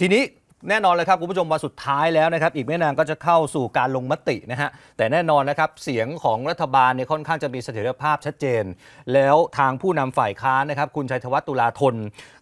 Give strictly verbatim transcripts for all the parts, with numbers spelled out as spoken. ทีนี้แน่นอนเลยครับคุณผู้ชมวันสุดท้ายแล้วนะครับอีกไม่นานก็จะเข้าสู่การลงมตินะฮะแต่แน่นอนนะครับเสียงของรัฐบาลเนี่ยค่อนข้างจะมีเสถียรภาพชัดเจนแล้วทางผู้นำฝ่ายค้านนะครับคุณชัยธวัฒน์ตุลาธน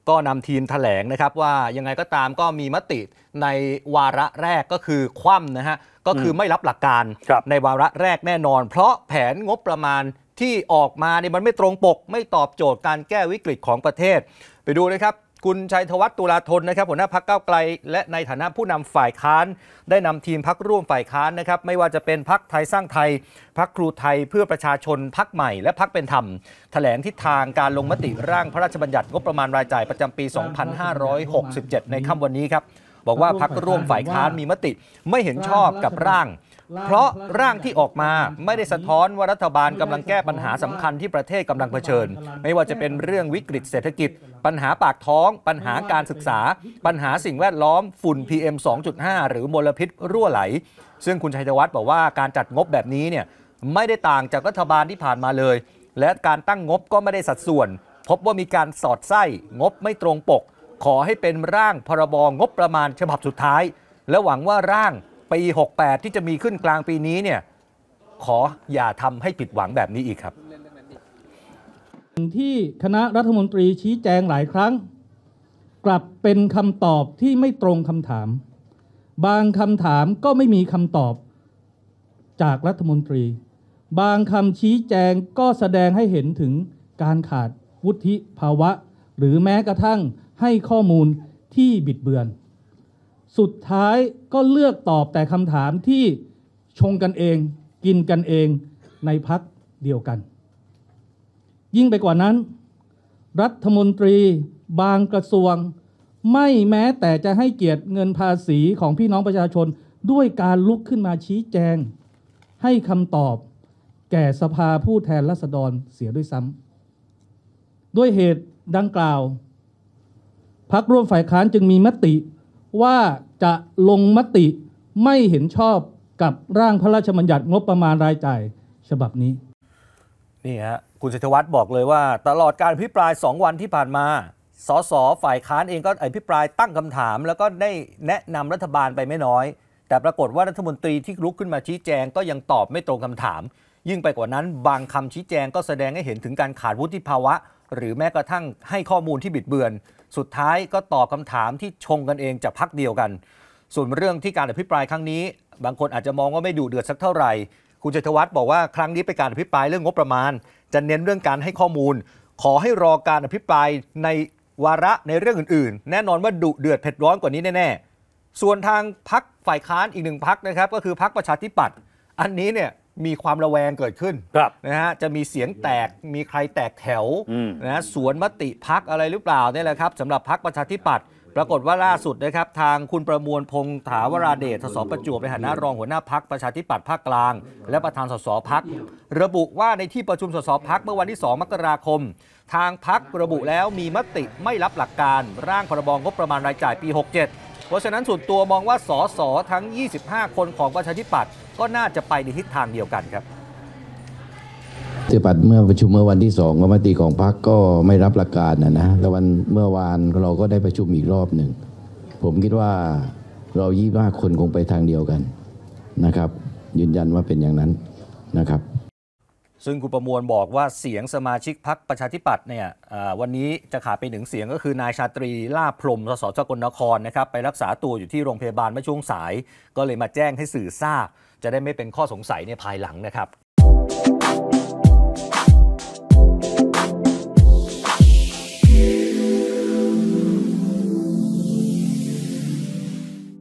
ก็นำทีมแถลงนะครับว่ายังไงก็ตามก็มีมติในวาระแรกก็คือคว่ำนะฮะก็คือไม่รับหลักการในวาระแรกแน่นอนเพราะแผนงบประมาณที่ออกมาเนี่ยมันไม่ตรงปกไม่ตอบโจทย์การแก้วิกฤตของประเทศไปดูนะครับคุณชัยธวัฒน์ตุลาธนนะครับหัวหน้าพรรคก้าวไกลและในฐานะผู้นำฝ่ายค้านได้นำทีมพรรคร่วมฝ่ายค้านนะครับไม่ว่าจะเป็นพรรคไทยสร้างไทยพรรคครูไทยเพื่อประชาชนพรรคใหม่และพรรคเป็นธรรมแถลงทิศทางการลงมติร่างพระราชบัญญัติงบประมาณรายจ่ายประจำปี สองพันห้าร้อยหกสิบเจ็ด ในค่ำวันนี้ครับบอกว่าพรรคร่วมฝ่ายค้านมีมติไม่เห็นชอบกับร่างเพราะร่างที่ออกมาไม่ได้สะท้อนว่ารัฐบาลกำลังแก้ปัญหาสำคัญที่ประเทศกำลังเผชิญไม่ว่าจะเป็นเรื่องวิกฤตเศรษฐกิจปัญหาปากท้องปัญหาการศึกษาปัญหาสิ่งแวดล้อมฝุ่น พีเอ็ม สองจุดห้า หรือมลพิษรั่วไหลซึ่งคุณชัยธวัฒน์บอกว่าการจัดงบแบบนี้เนี่ยไม่ได้ต่างจากรัฐบาลที่ผ่านมาเลยและการตั้งงบก็ไม่ได้สัดส่วนพบว่ามีการสอดไส้งบไม่ตรงปกขอให้เป็นร่างพรบงบประมาณฉบับสุดท้ายและหวังว่าร่างปีหกแปดที่จะมีขึ้นกลางปีนี้เนี่ยขออย่าทำให้ผิดหวังแบบนี้อีกครับที่คณะรัฐมนตรีชี้แจงหลายครั้งกลับเป็นคำตอบที่ไม่ตรงคำถามบางคำถามก็ไม่มีคำตอบจากรัฐมนตรีบางคำชี้แจงก็แสดงให้เห็นถึงการขาดวุฒิภาวะหรือแม้กระทั่งให้ข้อมูลที่บิดเบือนสุดท้ายก็เลือกตอบแต่คำถามที่ชงกันเองกินกันเองในพรรคเดียวกันยิ่งไปกว่านั้นรัฐมนตรีบางกระทรวงไม่แม้แต่จะให้เกียรติเงินภาษีของพี่น้องประชาชนด้วยการลุกขึ้นมาชี้แจงให้คำตอบแก่สภาผู้แทนราษฎรเสียด้วยซ้ำด้วยเหตุดังกล่าวพรรคร่วมฝ่ายค้านจึงมีมติว่าจะลงมติไม่เห็นชอบกับร่างพระราชบัญญัติงบประมาณรายจ่ายฉบับนี้นี่ฮะคุณชัยธวัฒน์บอกเลยว่าตลอดการอภิปรายสองวันที่ผ่านมาสสฝ่ายค้านเองก็อภิปรายตั้งคำถามแล้วก็ได้แนะนำรัฐบาลไปไม่น้อยแต่ปรากฏว่ารัฐมนตรีที่ลุกขึ้นมาชี้แจงก็ยังตอบไม่ตรงคำถามยิ่งไปกว่านั้นบางคำชี้แจงก็แสดงให้เห็นถึงการขาดวุฒิภาวะหรือแม้กระทั่งให้ข้อมูลที่บิดเบือนสุดท้ายก็ตอบคำถามที่ชงกันเองจากพรรคเดียวกันส่วนเรื่องที่การอภิปรายครั้งนี้บางคนอาจจะมองว่าไม่ดุเดือดสักเท่าไหร่คุณชัยธวัฒน์บอกว่าครั้งนี้เป็นการอภิปรายเรื่องงบประมาณจะเน้นเรื่องการให้ข้อมูลขอให้รอการอภิปรายในวาระในเรื่องอื่นๆแน่นอนว่าดุเดือดเผ็ดร้อนกว่านี้แน่ๆส่วนทางพรรคฝ่ายค้านอีกหนึ่งพรรคนะครับก็คือพรรคประชาธิปัตย์อันนี้เนี่ยมีความระแวงเกิดขึ้นนะฮะจะมีเสียงแตกมีใครแตกแถวนะสวนมติพรรคอะไรหรือเปล่าเนี่ยแหละครับสำหรับพรรคประชาธิปัตย์ปรากฏว่าล่าสุดนะครับทางคุณประมวลพงษ์ถาวราเดชสสประจวบในฐานะรองหัวหน้าพรรคประชาธิปัตย์ภาคกลางและประธานสสพรรคระบุว่าในที่ประชุมสสพรรคเมื่อวันที่สองมกราคมทางพรรคระบุแล้วมีมติไม่รับหลักการร่างพรบงบประมาณรายจ่ายปีหกเจ็ดเพราะฉะนั้นส่วนตัวมองว่าสสทั้งยี่สิบห้าคนของประชาธิปัตย์ก็น่าจะไปในทิศทางเดียวกันครับประชาธิปัตย์เมื่อประชุมเมื่อวันที่สองมติของพรรคก็ไม่รับหลักการนะนะแล้ววันเมื่อวานเราก็ได้ประชุมอีกรอบหนึ่งผมคิดว่าเรายี่สิบห้าคนคงไปทางเดียวกันนะครับยืนยันว่าเป็นอย่างนั้นนะครับซึ่งคุณประมวลบอกว่าเสียงสมาชิกพรรคประชาธิปัตย์เนี่ยวันนี้จะขาดไปหนึ่งเสียงก็คือนายชาตรีลาภพรหมสส.สกลนครนะครับไปรักษาตัวอยู่ที่โรงพยาบาลเมื่อช่วงสายก็เลยมาแจ้งให้สื่อทราบจะได้ไม่เป็นข้อสงสัยในภายหลังนะครับ